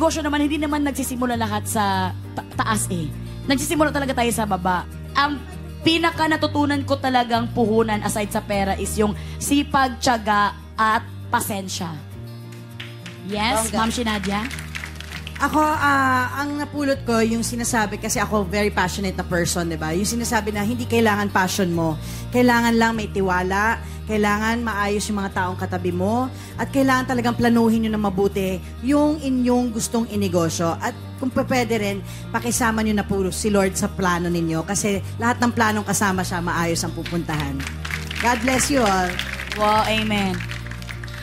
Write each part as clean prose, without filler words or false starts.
negosyo naman, hindi naman nagsisimula lahat sa taas eh. Nagsisimula talaga tayo sa baba. Ang pinaka natutunan ko talagang puhunan aside sa pera is yung sipag, tiyaga, at pasensya. Yes, Ma'am Shinadia? Ako, ang napulot ko, yung sinasabi, kasi ako very passionate na person, di ba? Yung sinasabi na hindi kailangan passion mo. Kailangan lang may tiwala, kailangan maayos yung mga taong katabi mo, at kailangan talagang planuhin nyo na mabuti yung inyong gustong inegosyo. At kung pwede rin, pakisama nyo na puro si Lord sa plano ninyo, kasi lahat ng planong kasama siya, maayos ang pupuntahan. God bless you all. Wow, amen.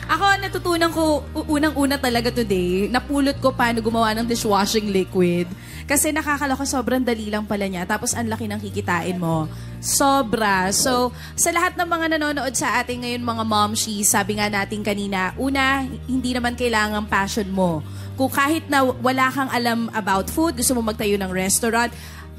Ako, natutunan ko, unang-una talaga today, napulot ko paano gumawa ng dishwashing liquid. Kasi nakakala ko sobrang dali lang pala niya, tapos ang laki ng kikitain mo. Sobra. So, sa lahat ng mga nanonood sa atin ngayon, mga momshies, sabi nga natin kanina, una, hindi naman kailangan passion mo. Kung kahit na wala kang alam about food, gusto mo magtayo ng restaurant,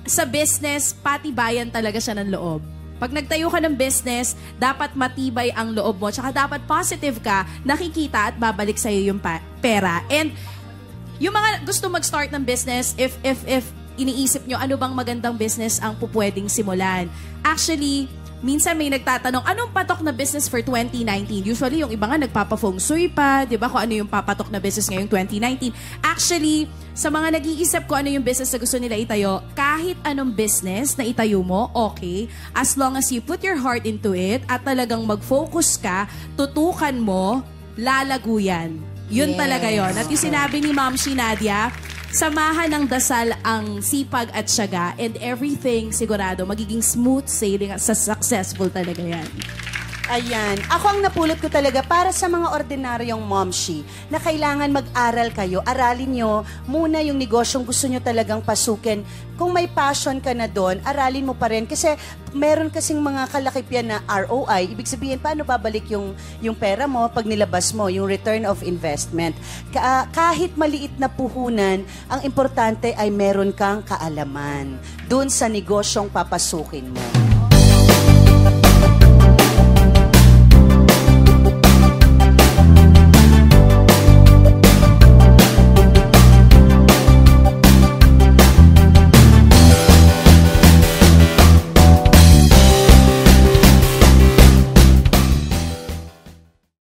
sa business, patibayan talaga siya ng loob. Pag nagtayo ka ng business, dapat matibay ang loob mo. Tsaka dapat positive ka, nakikita at babalik sa'yo yung pera. And yung mga gusto mag-start ng business, if iniisip nyo, ano bang magandang business ang pupwedeng simulan? Actually, minsan may nagtatanong, anong patok na business for 2019? Usually, yung iba nga nagpapa-feng shui pa, di ba? Kung ano yung papatok na business ngayong 2019. Actually, sa mga nag-iisip ko ano yung business na gusto nila itayo, kahit anong business na itayo mo, okay. As long as you put your heart into it at talagang mag-focus ka, tutukan mo, lalago yan. Yun talaga yun. At yung sinabi ni Ma'am Shinadia, samahan ng dasal ang sipag at syaga, and everything sigurado magiging smooth sailing at successful talaga yan. Ayan. Ako, ang napulot ko talaga para sa mga ordinaryong momshi na kailangan mag-aral kayo. Aralin nyo muna yung negosyong gusto nyo talagang pasukin. Kung may passion ka na doon, aralin mo pa rin. Kasi meron kasing mga kalakipian na ROI. Ibig sabihin, paano babalik yung pera mo pag nilabas mo, yung return of investment. Kahit maliit na puhunan, ang importante ay meron kang kaalaman doon sa negosyong papasukin mo.